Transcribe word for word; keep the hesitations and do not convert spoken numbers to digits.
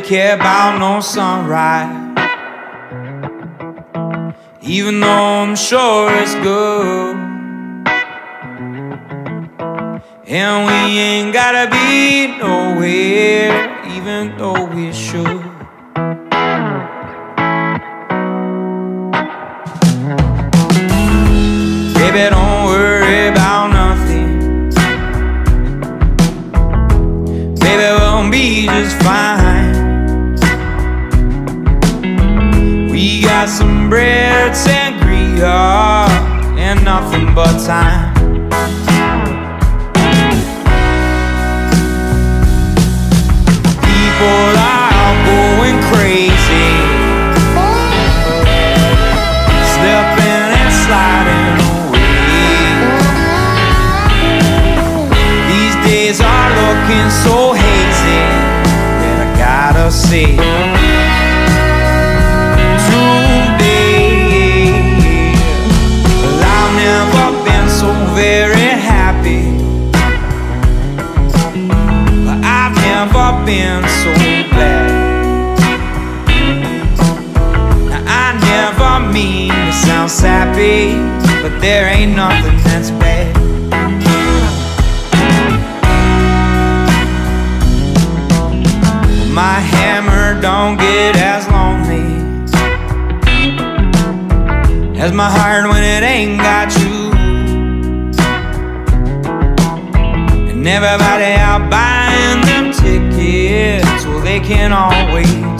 really care about no sunrise, even though I'm sure it's good. And we ain't gotta be nowhere, even though we should. Baby, don't worry about nothing. Baby, we'll be just fine. We got some bread, sangria, and nothing but time. People are out going crazy, slipping and sliding away. These days are looking so hazy that I gotta say, I've been so glad. Now I never mean to sound sappy, but there ain't nothing that's bad. My hammer don't get as lonely as my heart when it ain't got you. And everybody out buying them tickets, well, they can always